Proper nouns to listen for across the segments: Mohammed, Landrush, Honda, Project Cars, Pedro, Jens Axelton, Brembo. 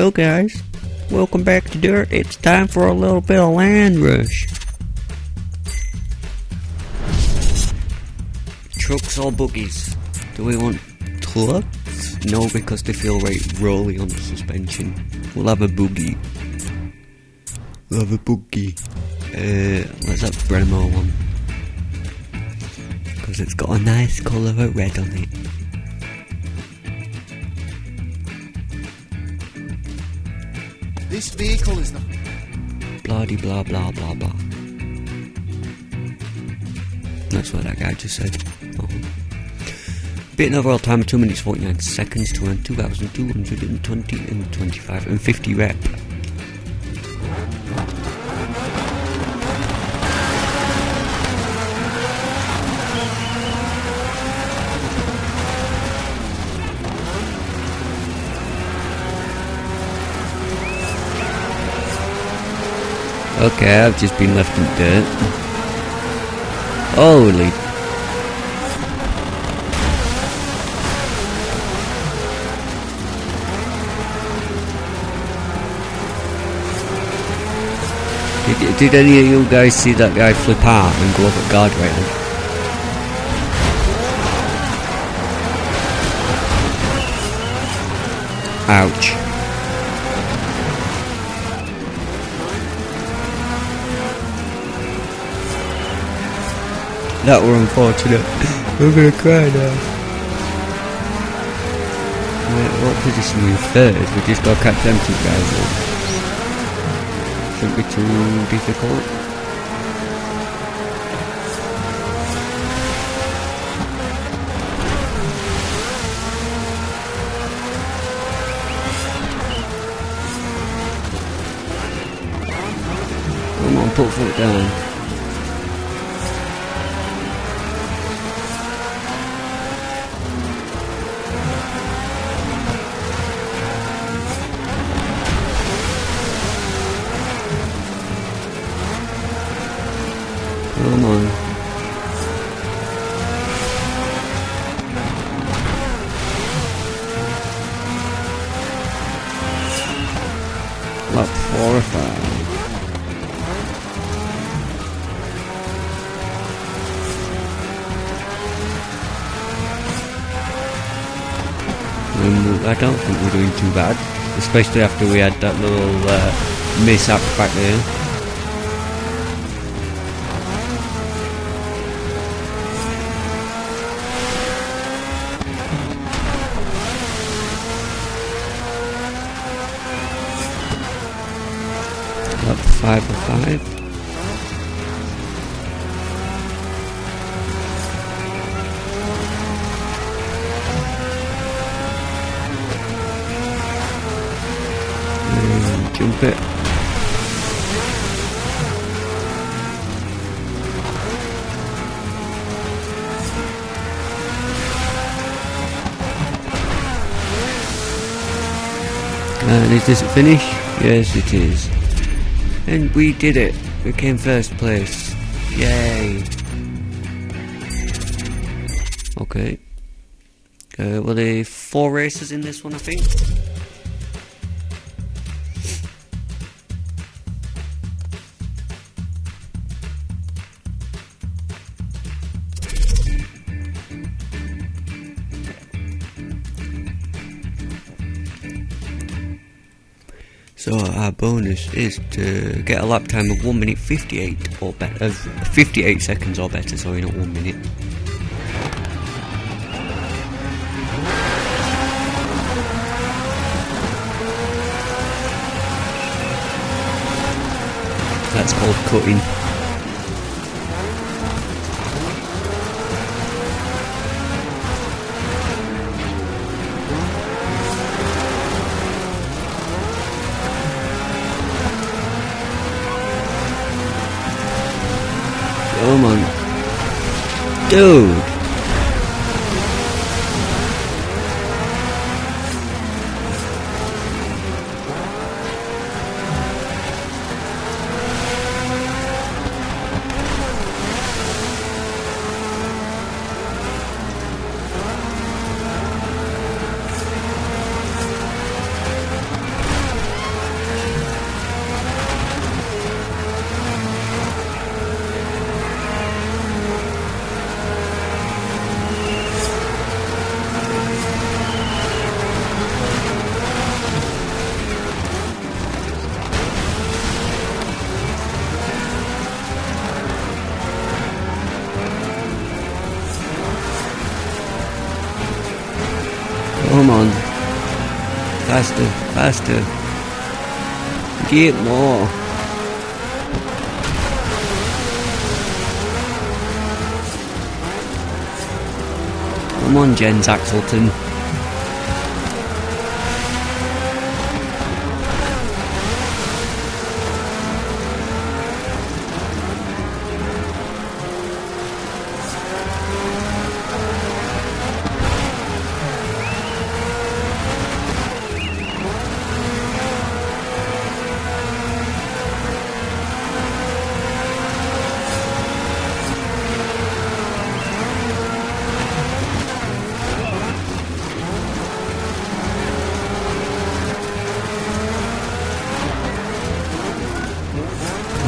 Well guys, welcome back to Dirt. It's time for a little bit of Land Rush. Trucks or buggies? Do we want trucks? No, because they feel right rolly on the suspension. We'll have a boogie. Let's have Brembo one. Because it's got a nice colour of red on it. This vehicle is not bloody blah blah blah blah. That's what that guy just said. Oh. Beating overall time of 2 minutes 49 seconds to earn 2,220 and 25 and 50 rep. Okay, I've just been left in dirt. Holy! Did any of you guys see that guy flip out and go up at guardrail? Ouch. That were unfortunate. We're gonna cry now. What position are we in? Third? We just gotta catch them two guys up. Shouldn't be too difficult. Come on, put foot down. Come on. Lap 4 or 5. I don't think we're doing too bad, especially after we had that little mishap back there. Up 5 or 5. And jump it. And is this finished? Yes, it is. And we did it! We came first place. Yay! Okay. Were there 4 races in this one, I think? So our bonus is to get a lap time of 1 minute 58 or better, 58 seconds or better, sorry, not 1 minute. That's called cutting. Come on. Dude! Come on. Faster, faster. Get more. Come on, Jens Axelton.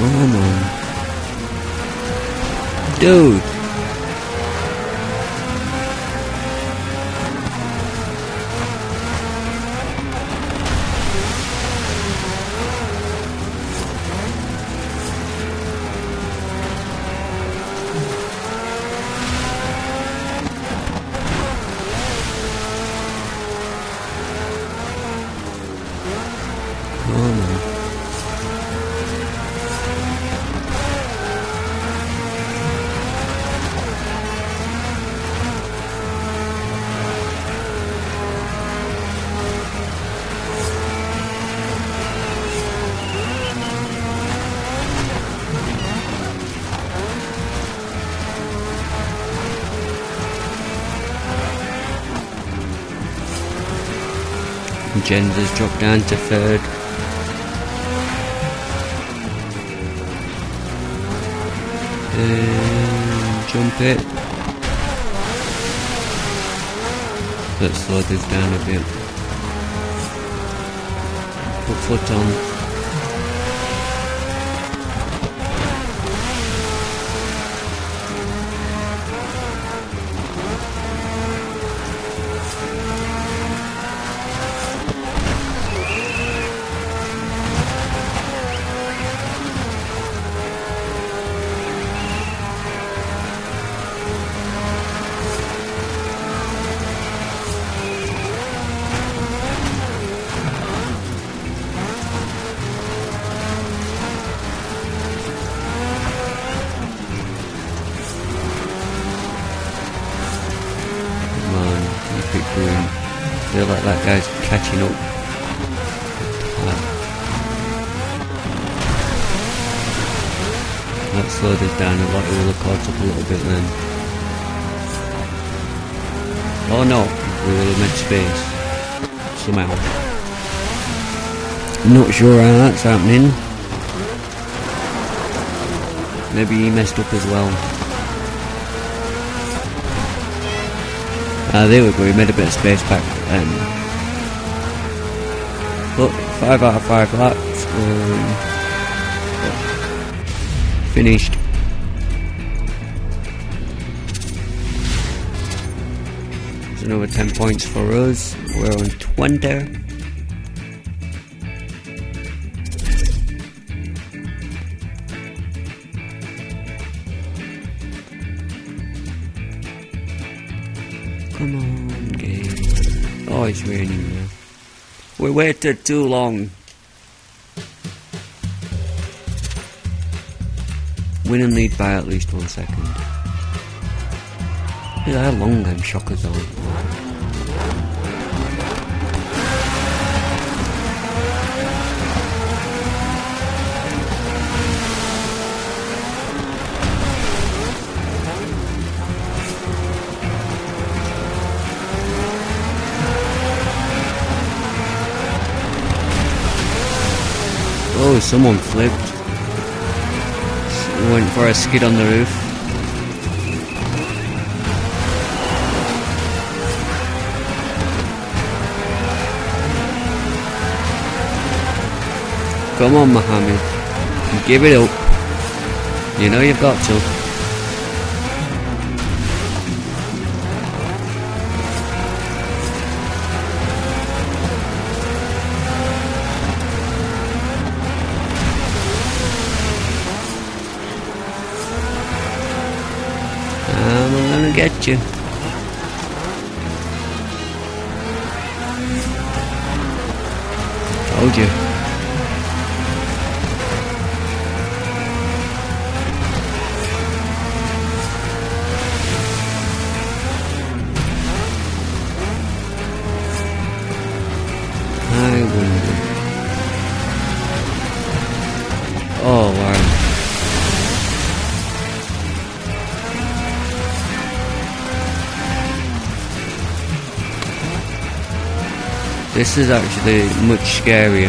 Come on. Dude. Come on. Jens has dropped down to third. Jump it. Let's slow this down a bit. Put foot on. I feel like that guy's catching up. That slowed us down a lot, we will have caught up a little bit then. Oh no, we will have made space. Somehow. I'm not sure how that's happening. Maybe he messed up as well. Ah, there we go, we made a bit of space back then. Look, 5 out of 5 laps. Finished. There's another 10 points for us. We're on 20. Come on, game. Oh, it's raining now. We waited too long. Win and lead by at least 1 second. Look how long them shockers are. Oh, someone flipped. Went for a skid on the roof. Come on, Mohammed. Give it up. You know you've got to. I'm gonna get you. Told you. I wonder. Oh wow. This is actually much scarier.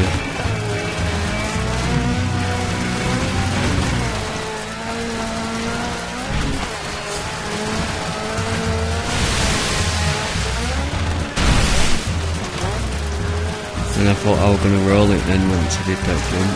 And I thought I was going to roll it then once I did that jump.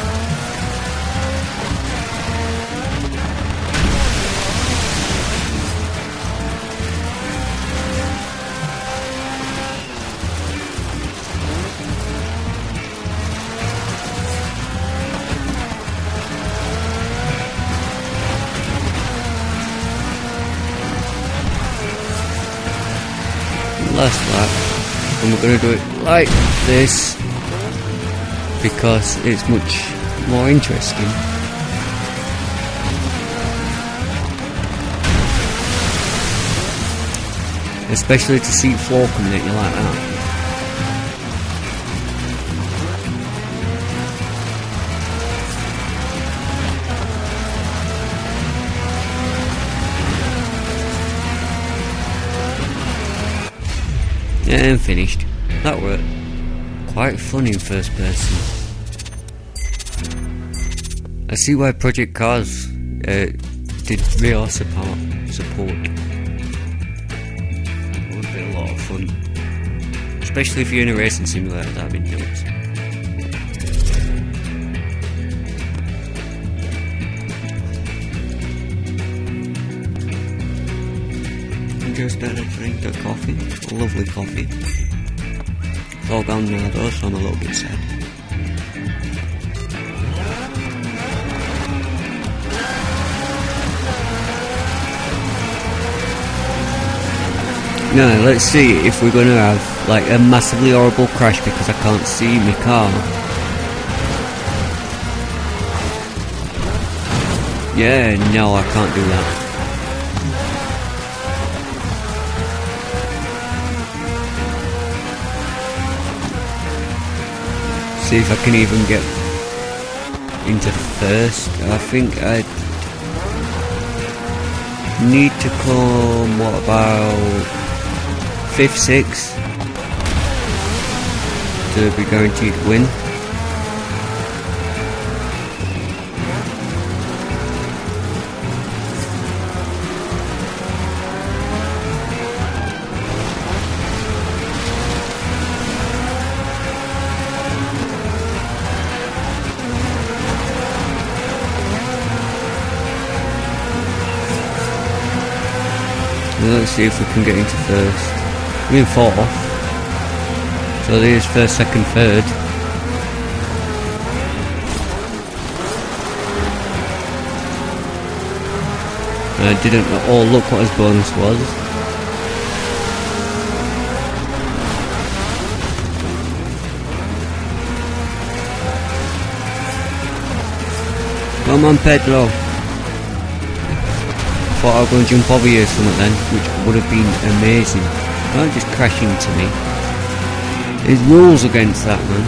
Last lap, and we're going to do it like this, because it's much more interesting. Especially to see floor coming at you like that. And finished. That worked. Quite fun in first person. I see why Project Cars did VR support. It would be a lot of fun. Especially if you're in a racing simulator, that'd be nuts. Just had a drink of coffee, a lovely coffee. It's all gone now though, so I'm a little bit sad. Now let's see if we're gonna have like a massively horrible crash because I can't see my car. Yeah, no, I can't do that. See if I can even get into first. I think I need to come, what about 5th, 6th to be guaranteed win. Let's see if we can get into first. I mean fourth. So there's first, second, third. And I didn't at all look what his bonus was. Come on, Pedro. I thought I was going to jump over you or something then, which would have been amazing. Don't just crash into me. There's rules against that, man.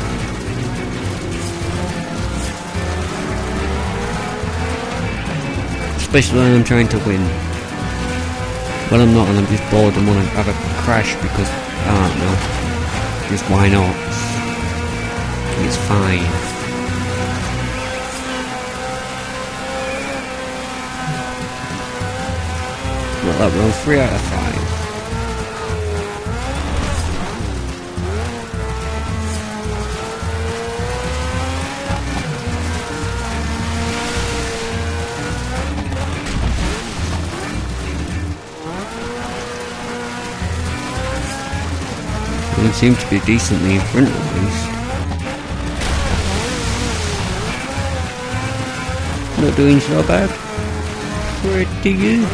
Especially when I'm trying to win. When I'm not and I'm just bored and want to have a crash because I don't know. Just why not? It's fine. That roll 3 out of 5. It seems to be decently in front at least. Not doing so bad. Pretty good.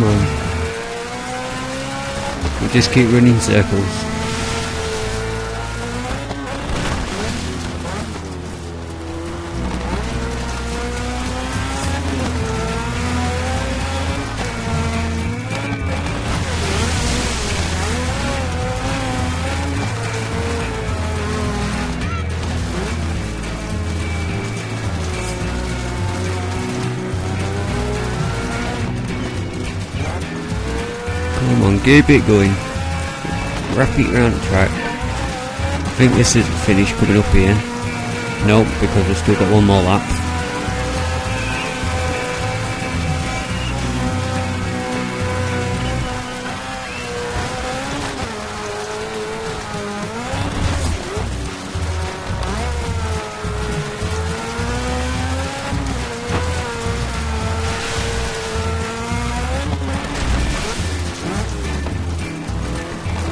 Come on. We just keep running circles. Come on, keep it going. Wrap it around the track. I think this is the finish coming up here. Nope, because we've still got one more lap.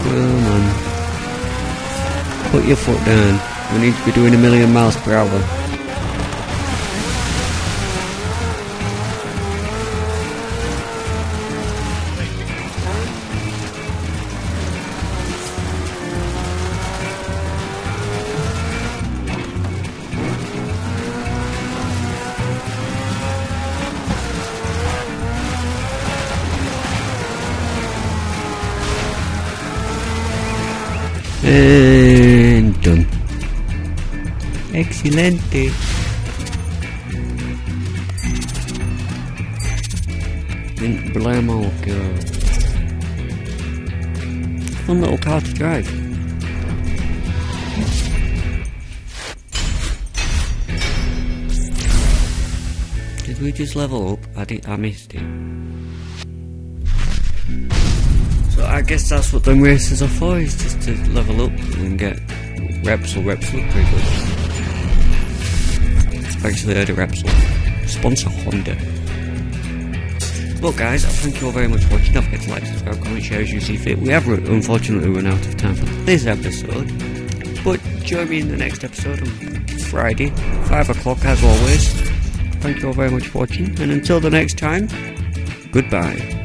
Come on. Put your foot down. We need to be doing 1,000,000 miles per hour. And done. Excelente. And Brembo go. Fun little car to drive. Did we just level up? I missed it. So I guess that's what them races are for, is just to level up and get reps look pretty good. I've actually heard of reps look. Sponsor Honda. Well guys, thank you all very much for watching. Don't forget to like, subscribe, comment, share as you see fit. We have unfortunately run out of time for this episode, but join me in the next episode on Friday, 5 o'clock as always. Thank you all very much for watching, and until the next time, goodbye.